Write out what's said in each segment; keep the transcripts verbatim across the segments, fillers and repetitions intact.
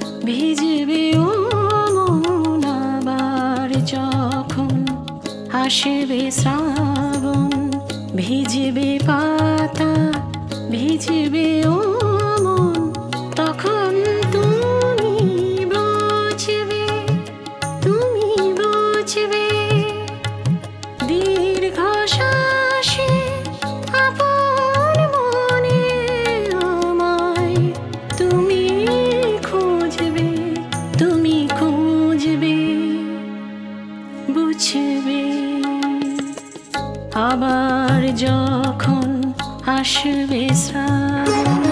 আবার যখন আসবে শ্রাবণ, ভিজবে পাতা ভিজবে ও মন। আবার যখন আসবে শ্রাবণ, ভিজবে পাতা ভিজবে ও মন। তখন তুমি বাঁচবে, তুমি বাঁচবে দীর্ঘশ্বাসে আপন মনে। আমায় তুমি খুঁজবে, তুমি খুঁজবে বুঝবে। আবার যখন আসবে শ্রাবণ,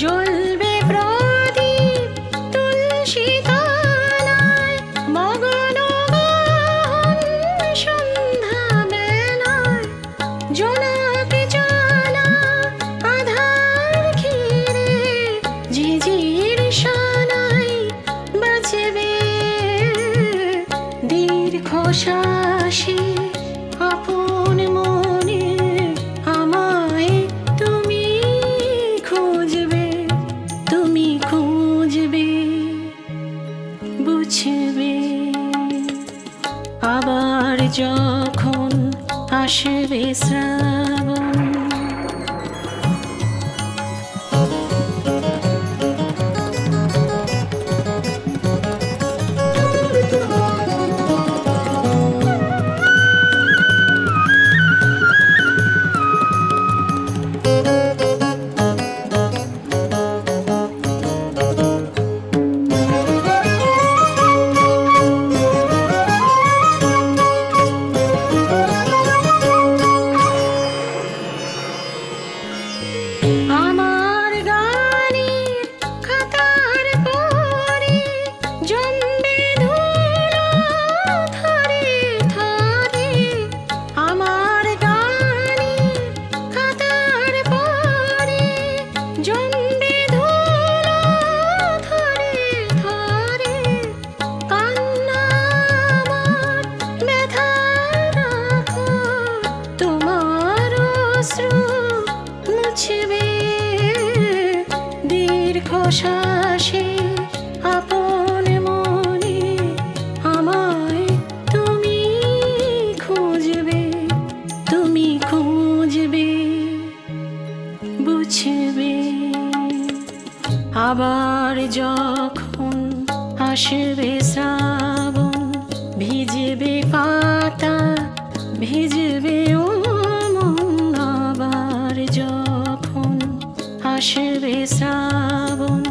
জ্বলবে প্রদীপ তুলসী তলায়, মগন সন্ধ্যা বেলায়। জোনাক জ্বালা আধার ঘিরে, ঝিঝির শানায় বাজবে দীর্ঘ শ্বাসে আপন মনে। আমায় তুমি খুঁজবে, খুঁজবে বুঝবে। আবার যখন আসবে শ্রাবণ, আমার গানের খাতার পরে জমবে ধুলো থারে থারে। আমার গানের খাতার পরে জমবে ধুলো থারে থারে। কান্না আমার ব্যথা রাখো, তোমার অশ্রু মুছবে দীর্ঘ শ্বাসে আপন মনে। আমায় তুমি খুঁজবে, তুমি খুঁজবে বুঝবে। আবার যখন আসবে শ্রাবণ, ভিজবে পাতা ভিজবে ও মন। আবার যখন আসবে শ্রাবণ।